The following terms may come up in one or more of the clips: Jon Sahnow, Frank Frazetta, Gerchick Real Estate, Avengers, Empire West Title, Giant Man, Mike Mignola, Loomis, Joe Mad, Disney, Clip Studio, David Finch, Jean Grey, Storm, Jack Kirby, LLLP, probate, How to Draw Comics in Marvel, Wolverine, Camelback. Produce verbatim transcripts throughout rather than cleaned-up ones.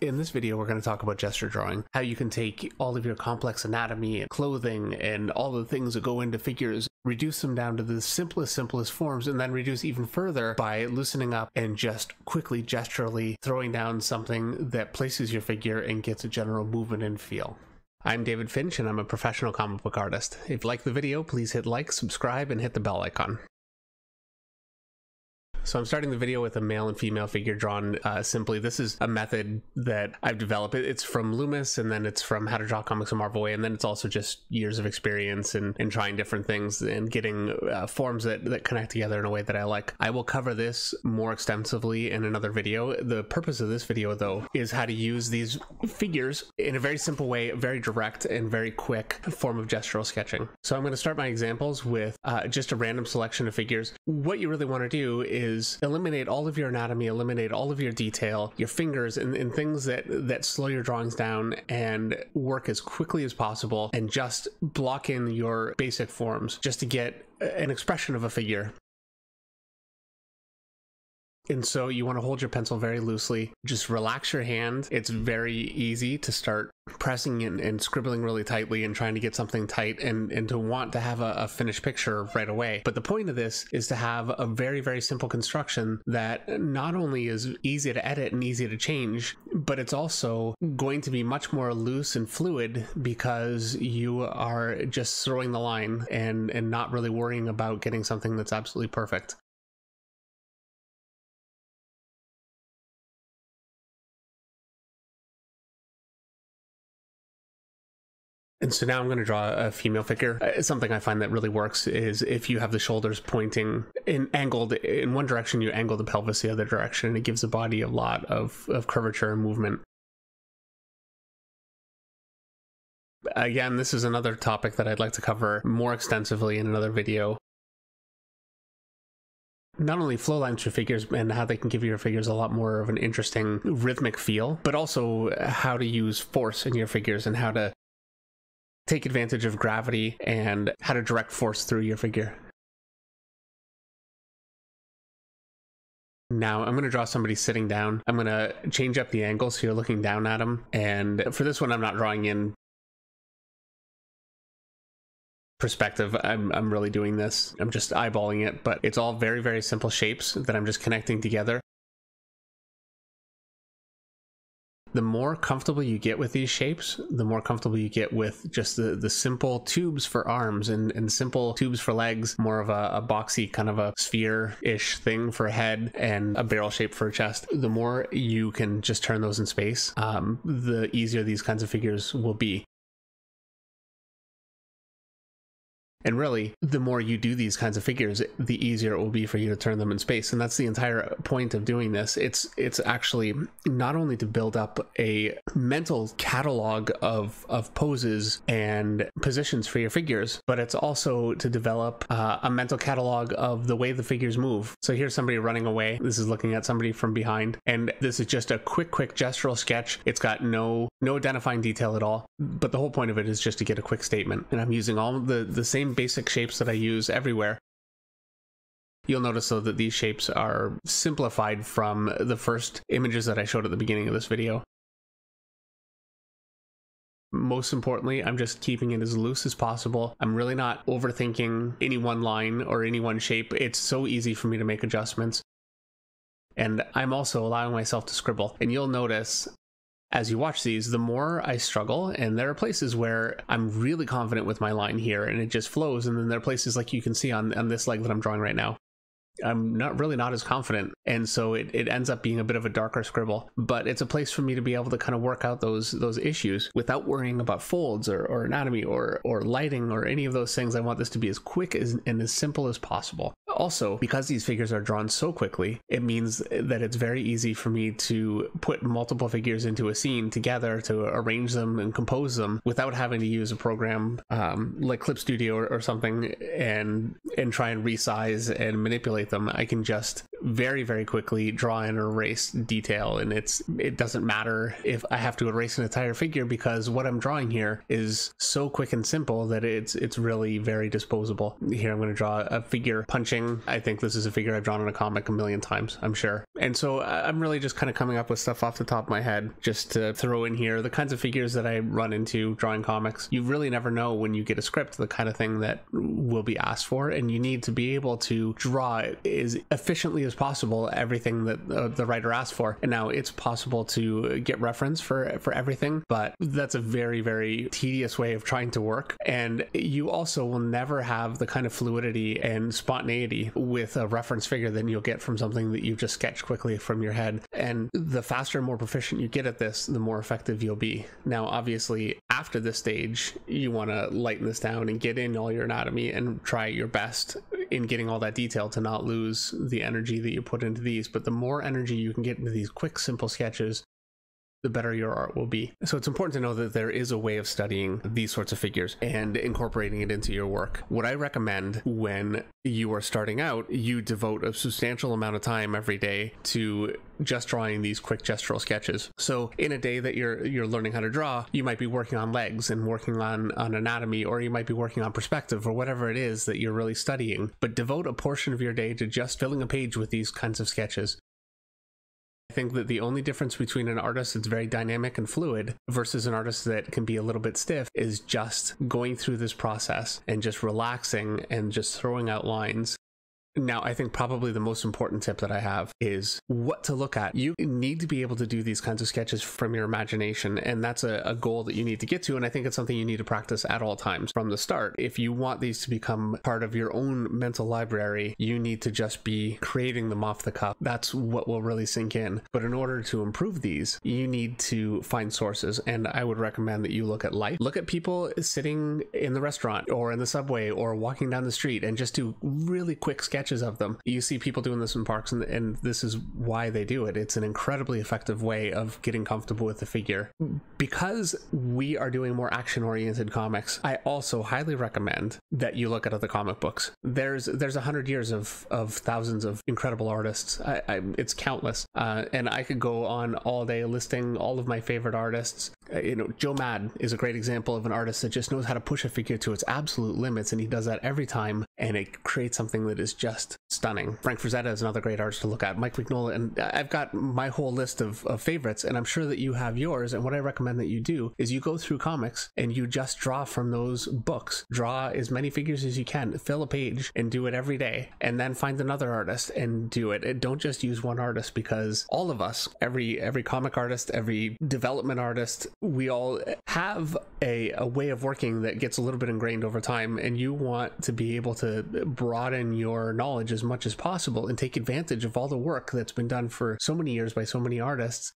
In this video, we're going to talk about gesture drawing, how you can take all of your complex anatomy and clothing and all the things that go into figures, reduce them down to the simplest, simplest forms, and then reduce even further by loosening up and just quickly, gesturally throwing down something that places your figure and gets a general movement and feel. I'm David Finch, and I'm a professional comic book artist. If you liked the video, please hit like, subscribe, and hit the bell icon. So I'm starting the video with a male and female figure drawn uh, simply. This is a method that I've developed. It's from Loomis, and then it's from How to Draw Comics in Marvel, and then it's also just years of experience and, and trying different things and getting uh, forms that, that connect together in a way that I like. I will cover this more extensively in another video. The purpose of this video, though, is how to use these figures in a very simple way, very direct and very quick form of gestural sketching. So I'm going to start my examples with uh, just a random selection of figures. What you really want to do is eliminate all of your anatomy, eliminate all of your detail, your fingers, and, and things that, that slow your drawings down, and work as quickly as possible and just block in your basic forms just to get an expression of a figure. And so you want to hold your pencil very loosely. Just relax your hand. It's very easy to start pressing and, and scribbling really tightly and trying to get something tight and, and to want to have a, a finished picture right away. But the point of this is to have a very, very simple construction that not only is easy to edit and easy to change, but it's also going to be much more loose and fluid because you are just throwing the line and, and not really worrying about getting something that's absolutely perfect. And so now I'm going to draw a female figure. Uh, something I find that really works is if you have the shoulders pointing and angled in one direction, you angle the pelvis the other direction, and it gives the body a lot of, of curvature and movement. Again, this is another topic that I'd like to cover more extensively in another video. Not only flow lines for figures and how they can give your figures a lot more of an interesting rhythmic feel, but also how to use force in your figures and how to take advantage of gravity and how to direct force through your figure. Now I'm going to draw somebody sitting down. I'm going to change up the angle so you're looking down at them. And for this one, I'm not drawing in perspective. I'm, I'm really doing this. I'm just eyeballing it, but it's all very, very simple shapes that I'm just connecting together. The more comfortable you get with these shapes, the more comfortable you get with just the, the simple tubes for arms and, and simple tubes for legs, more of a, a boxy kind of a sphere-ish thing for a head and a barrel shape for a chest. The more you can just turn those in space, um, the easier these kinds of figures will be. And really, the more you do these kinds of figures, the easier it will be for you to turn them in space. And that's the entire point of doing this. It's it's actually not only to build up a mental catalog of, of poses and positions for your figures, but it's also to develop uh, a mental catalog of the way the figures move. So here's somebody running away. This is looking at somebody from behind. And this is just a quick, quick gestural sketch. It's got no, no identifying detail at all. But the whole point of it is just to get a quick statement. And I'm using all the, the same basic shapes that I use everywhere. You'll notice though that these shapes are simplified from the first images that I showed at the beginning of this video. Most importantly, I'm just keeping it as loose as possible. I'm really not overthinking any one line or any one shape. It's so easy for me to make adjustments. And I'm also allowing myself to scribble. And you'll notice as you watch these, the more I struggle, and there are places where I'm really confident with my line here and it just flows, and then there are places like you can see on, on this leg that I'm drawing right now. I'm not really not as confident, and so it, it ends up being a bit of a darker scribble, but it's a place for me to be able to kind of work out those those issues without worrying about folds or, or anatomy or, or lighting or any of those things. I want this to be as quick as, and as simple as possible. Also, because these figures are drawn so quickly, it means that it's very easy for me to put multiple figures into a scene together, to arrange them and compose them without having to use a program um, like Clip Studio or, or something and, and try and resize and manipulate them. I can just very, very quickly draw and erase detail, and it's it doesn't matter if I have to erase an entire figure because what I'm drawing here is so quick and simple that it's it's really very disposable. Here I'm going to draw a figure punching. I think this is a figure I've drawn in a comic a million times, I'm sure. And so I'm really just kind of coming up with stuff off the top of my head just to throw in here, the kinds of figures that I run into drawing comics. You really never know when you get a script the kind of thing that will be asked for, and you need to be able to draw as efficiently as possible everything that uh, the writer asked for. And now it's possible to get reference for for everything, but that's a very, very tedious way of trying to work. And you also will never have the kind of fluidity and spontaneity with a reference figure than you'll get from something that you've just sketched quickly from your head. And the faster and more proficient you get at this, the more effective you'll be. Now, obviously, after this stage, you want to lighten this down and get in all your anatomy and try your best in getting all that detail to not lose the energy that you put into these. But the more energy you can get into these quick, simple sketches, the better your art will be. So it's important to know that there is a way of studying these sorts of figures and incorporating it into your work. What I recommend when you are starting out, you devote a substantial amount of time every day to just drawing these quick gestural sketches. So in a day that you're you're learning how to draw, you might be working on legs and working on, on anatomy, or you might be working on perspective or whatever it is that you're really studying. But devote a portion of your day to just filling a page with these kinds of sketches. I think that the only difference between an artist that's very dynamic and fluid versus an artist that can be a little bit stiff is just going through this process and just relaxing and just throwing out lines. Now, I think probably the most important tip that I have is what to look at. You need to be able to do these kinds of sketches from your imagination, and that's a, a goal that you need to get to, and I think it's something you need to practice at all times from the start. If you want these to become part of your own mental library, you need to just be creating them off the cuff. That's what will really sink in. But in order to improve these, you need to find sources, and I would recommend that you look at life. Look at people sitting in the restaurant or in the subway or walking down the street and just do really quick sketches of them. You see people doing this in parks, and, and this is why they do it. It's an incredibly effective way of getting comfortable with the figure. Because we are doing more action-oriented comics, I also highly recommend that you look at other comic books. There's there's a hundred years of, of thousands of incredible artists. I, I, it's countless. Uh, and I could go on all day listing all of my favorite artists. Uh, you know, Joe Mad is a great example of an artist that just knows how to push a figure to its absolute limits, and he does that every time, and it creates something that is just Just stunning. Frank Frazetta is another great artist to look at. Mike Mignola, and I've got my whole list of, of favorites, and I'm sure that you have yours. And what I recommend that you do is you go through comics and you just draw from those books. Draw as many figures as you can, fill a page, and do it every day. And then find another artist and do it. And don't just use one artist, because all of us, every every comic artist, every development artist, we all have a, a way of working that gets a little bit ingrained over time. And you want to be able to broaden your knowledge as much as possible and take advantage of all the work that's been done for so many years by so many artists.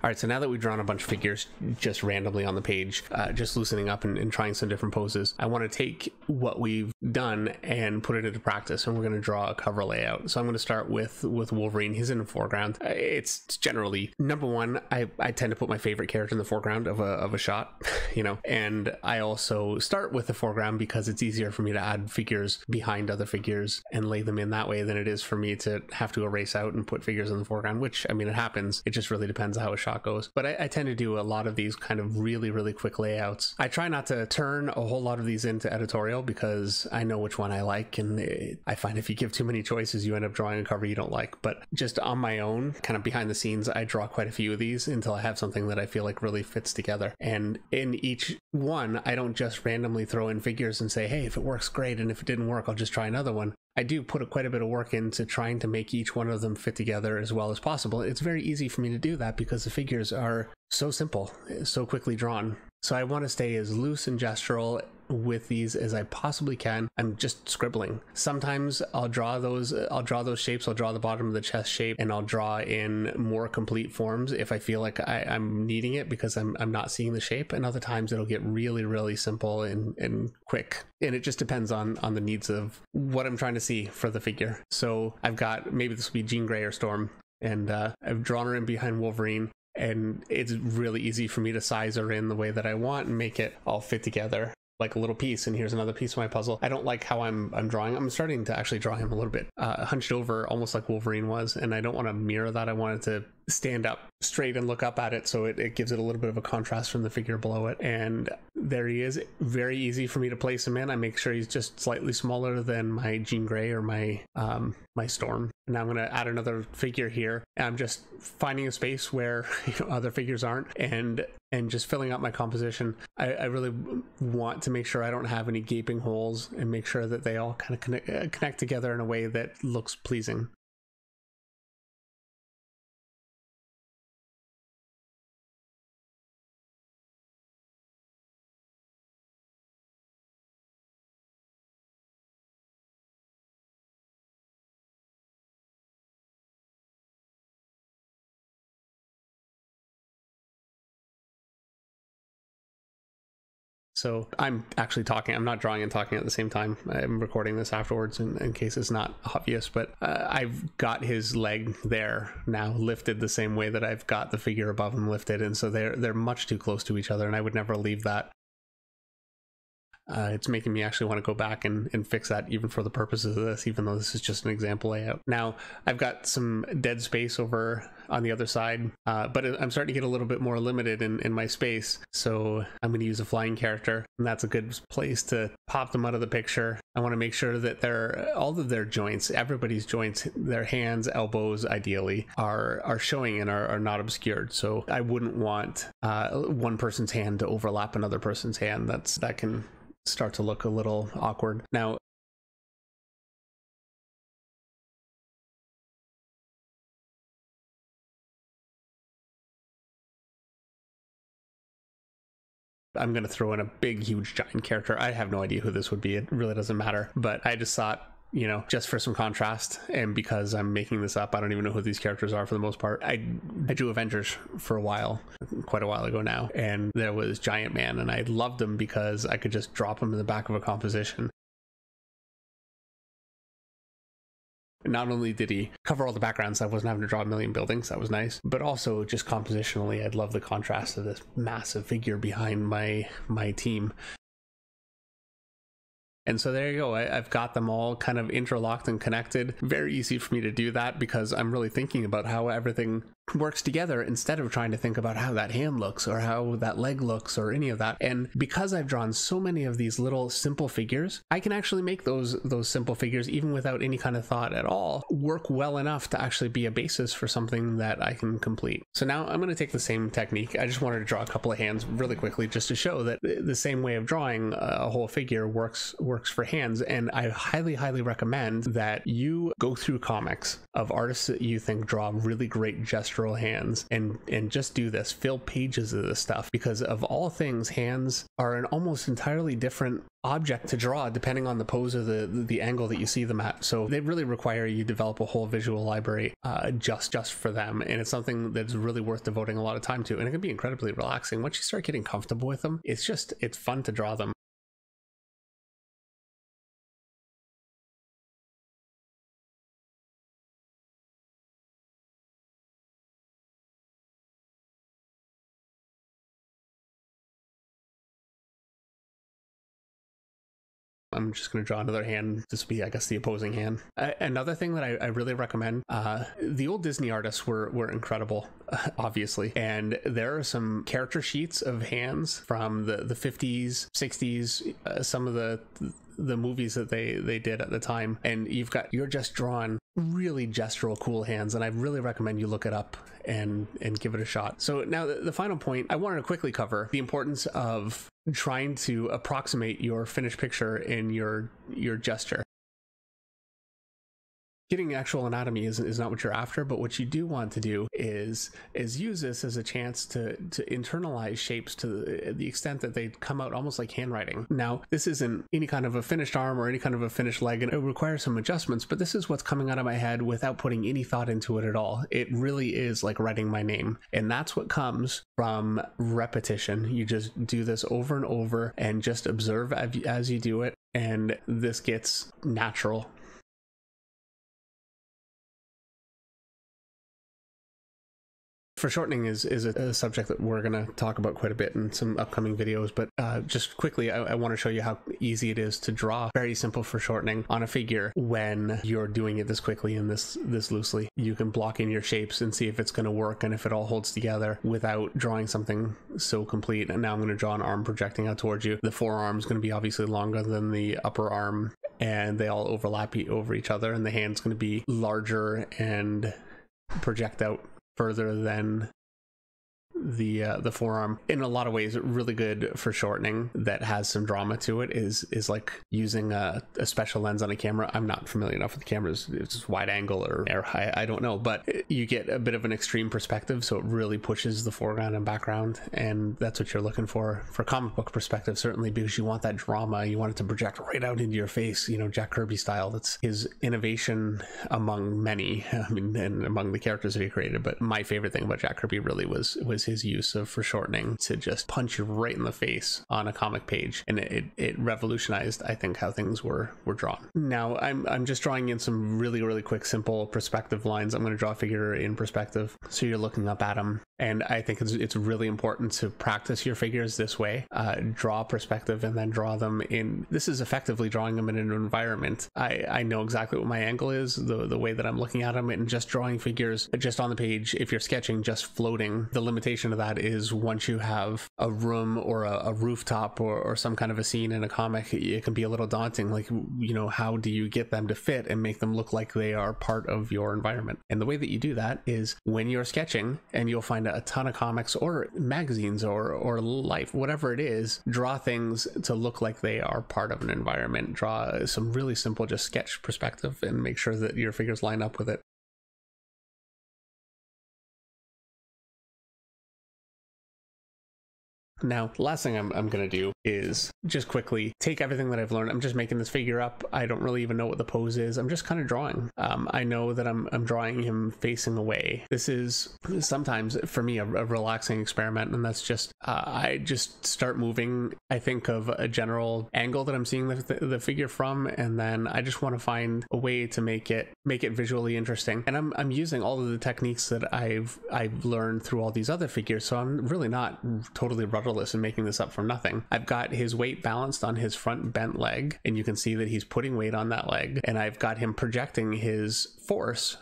All right, so now that we've drawn a bunch of figures just randomly on the page, uh, just loosening up and, and trying some different poses, I want to take what we've done and put it into practice, and we're going to draw a cover layout. So I'm going to start with with Wolverine. He's in the foreground. It's generally, number one, I, I tend to put my favorite character in the foreground of a, of a shot, you know, and I also start with the foreground because it's easier for me to add figures behind other figures and lay them in that way than it is for me to have to erase out and put figures in the foreground, which, I mean, it happens. It just really depends how a shot goes. But I, I tend to do a lot of these kind of really, really quick layouts. I try not to turn a whole lot of these into editorial because I know which one I like, and it, I find if you give too many choices, you end up drawing a cover you don't like. But just on my own, kind of behind the scenes, I draw quite a few of these until I have something that I feel like really fits together. And in each one, I don't just randomly throw in figures and say, hey, if it works, great, and if it didn't work, I'll just try another one. I do put a, quite a bit of work into trying to make each one of them fit together as well as possible. It's very easy for me to do that because the figures are so simple, so quickly drawn. So I want to stay as loose and gestural with these as I possibly can. I'm just scribbling. Sometimes I'll draw those I'll draw those shapes. I'll draw the bottom of the chest shape, and I'll draw in more complete forms if I feel like I, I'm needing it because I'm, I'm not seeing the shape. And other times it'll get really, really simple and, and quick. And it just depends on, on the needs of what I'm trying to see for the figure. So I've got, maybe this will be Jean Grey or Storm, and uh, I've drawn her in behind Wolverine. And it's really easy for me to size her in the way that I want and make it all fit together like a little piece, and here's another piece of my puzzle. I don't like how I'm I'm drawing. I'm starting to actually draw him a little bit uh, hunched over, almost like Wolverine was, and I don't want to mirror that. I wanted to stand up straight and look up at it, so it, it gives it a little bit of a contrast from the figure below it. And there he is. Very easy for me to place him in. I make sure he's just slightly smaller than my Jean Grey or my um my Storm. And I'm going to add another figure here, and I'm just finding a space where, you know, other figures aren't, and and just filling out my composition. I, I really want to make sure I don't have any gaping holes, and make sure that they all kind of connect, uh, connect together in a way that looks pleasing. So I'm actually talking, I'm not drawing and talking at the same time. I'm recording this afterwards in, in case it's not obvious, but uh, I've got his leg there now lifted the same way that I've got the figure above him lifted. And so they're, they're much too close to each other, and I would never leave that. Uh, it's making me actually want to go back and, and fix that, even for the purposes of this, even though this is just an example layout. Now, I've got some dead space over on the other side, uh, but I'm starting to get a little bit more limited in, in my space, so I'm going to use a flying character, and that's a good place to pop them out of the picture. I want to make sure that they're, all of their joints, everybody's joints, their hands, elbows, ideally, are, are showing and are, are not obscured, so I wouldn't want uh, one person's hand to overlap another person's hand. That's, that can start to look a little awkward. Now, I'm going to throw in a big, huge, giant character. I have no idea who this would be. It really doesn't matter. But I just thought, you know, just for some contrast, and because I'm making this up, I don't even know who these characters are for the most part. I, I drew Avengers for a while, quite a while ago now, and there was Giant Man, and I loved him because I could just drop him in the back of a composition. Not only did he cover all the backgrounds, I wasn't having to draw a million buildings, that was nice, but also just compositionally, I'd love the contrast of this massive figure behind my, my team. And so there you go. I, I've got them all kind of interlocked and connected. Very easy for me to do that because I'm really thinking about how everything works together instead of trying to think about how that hand looks or how that leg looks or any of that. And because I've drawn so many of these little simple figures, I can actually make those those simple figures, even without any kind of thought at all, work well enough to actually be a basis for something that I can complete. So now I'm going to take the same technique. I just wanted to draw a couple of hands really quickly just to show that the same way of drawing a whole figure works works for hands. And I highly, highly recommend that you go through comics of artists that you think draw really great gestures, hands, and and just do this. Fill pages of this stuff, because of all things, hands are an almost entirely different object to draw depending on the pose or the the angle that you see them at. So they really require you develop a whole visual library uh, just just for them, and it's something that's really worth devoting a lot of time to, and it can be incredibly relaxing once you start getting comfortable with them. It's just, it's fun to draw them. I'm just going to draw another hand. This will be, I guess, the opposing hand. Uh, another thing that I, I really recommend, uh, the old Disney artists were, were incredible, uh, obviously. And there are some character sheets of hands from the, the fifties, sixties, uh, some of the, the movies that they, they did at the time. And you've got, you're just drawn really gestural, cool hands, and I really recommend you look it up and and give it a shot. So now the, the final point, I wanted to quickly cover the importance of trying to approximate your finished picture in your your gesture. Getting actual anatomy is, is not what you're after, but what you do want to do is is use this as a chance to, to internalize shapes to the, the extent that they come out almost like handwriting. Now, this isn't any kind of a finished arm or any kind of a finished leg, and it requires some adjustments, but this is what's coming out of my head without putting any thought into it at all. It really is like writing my name, and that's what comes from repetition. You just do this over and over and just observe as you do it, and this gets natural. foreshortening is, is a, a subject that we're going to talk about quite a bit in some upcoming videos, but uh, just quickly, I, I want to show you how easy it is to draw very simple foreshortening on a figure when you're doing it this quickly and this, this loosely. You can block in your shapes and see if it's going to work and if it all holds together without drawing something so complete. And now I'm going to draw an arm projecting out towards you. The forearm is going to be obviously longer than the upper arm, and they all overlap over each other, and the hand's going to be larger and project out further than the uh, the forearm. In a lot of ways, really good for shortening that has some drama to it is is like using a, a special lens on a camera. I'm not familiar enough with the cameras. It's wide angle or air high, I don't know, but you get a bit of an extreme perspective, so it really pushes the foreground and background, and that's what you're looking for for comic book perspective, certainly, because you want that drama. You want it to project right out into your face, you know, Jack Kirby style. That's his innovation among many, I mean, and among the characters that he created. But my favorite thing about Jack Kirby really was was his use of foreshortening to just punch you right in the face on a comic page, and it, it revolutionized, I think, how things were were drawn. Now I'm, I'm just drawing in some really really quick simple perspective lines. I'm going to draw a figure in perspective, so you're looking up at him, and I think it's, it's really important to practice your figures this way. Uh, draw perspective and then draw them in. This is effectively drawing them in an environment. I, I know exactly what my angle is, the, the way that I'm looking at them, and just drawing figures just on the page. If you're sketching, just floating, the limitation of that is once you have a room or a, a rooftop or, or some kind of a scene in a comic, it can be a little daunting. Like, you know, how do you get them to fit and make them look like they are part of your environment? And the way that you do that is when you're sketching, and you'll find a ton of comics or magazines or, or life, whatever it is, draw things to look like they are part of an environment. Draw some really simple just sketch perspective and make sure that your figures line up with it. Now, last thing I'm, I'm going to do is just quickly take everything that I've learned. I'm just making this figure up. I don't really even know what the pose is. I'm just kind of drawing. Um, I know that I'm, I'm drawing him facing away. This is sometimes, for me, a, a relaxing experiment, and that's just, uh, I just start moving. I think of a general angle that I'm seeing the, the, the figure from, and then I just want to find a way to make it make it visually interesting. And I'm, I'm using all of the techniques that I've, I've learned through all these other figures, so I'm really not totally rudderless and making this up from nothing. I've got his weight balanced on his front bent leg, and you can see that he's putting weight on that leg, and I've got him projecting his force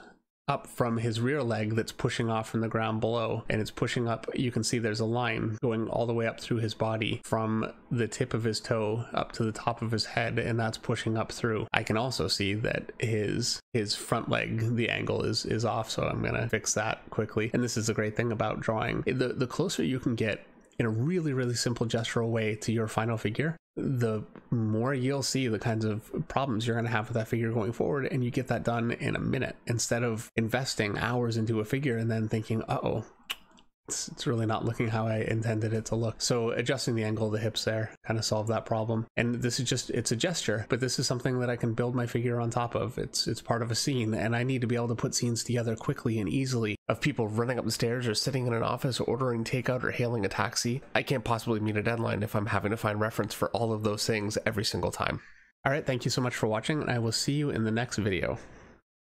up from his rear leg that's pushing off from the ground below, and it's pushing up. You can see there's a line going all the way up through his body from the tip of his toe up to the top of his head, and that's pushing up through. I can also see that his his front leg, the angle is is off, so I'm gonna fix that quickly. And this is a great thing about drawing. The, the closer you can get in a really, really simple gestural way to your final figure, the more you'll see the kinds of problems you're going to have with that figure going forward, and you get that done in a minute instead of investing hours into a figure and then thinking, uh-oh, it's, it's really not looking how I intended it to look. So adjusting the angle of the hips there kind of solved that problem. And this is just, it's a gesture, but this is something that I can build my figure on top of. It's, it's part of a scene, and I need to be able to put scenes together quickly and easily, of people running up the stairs or sitting in an office or ordering takeout or hailing a taxi. I can't possibly meet a deadline if I'm having to find reference for all of those things every single time. All right, thank you so much for watching, and I will see you in the next video.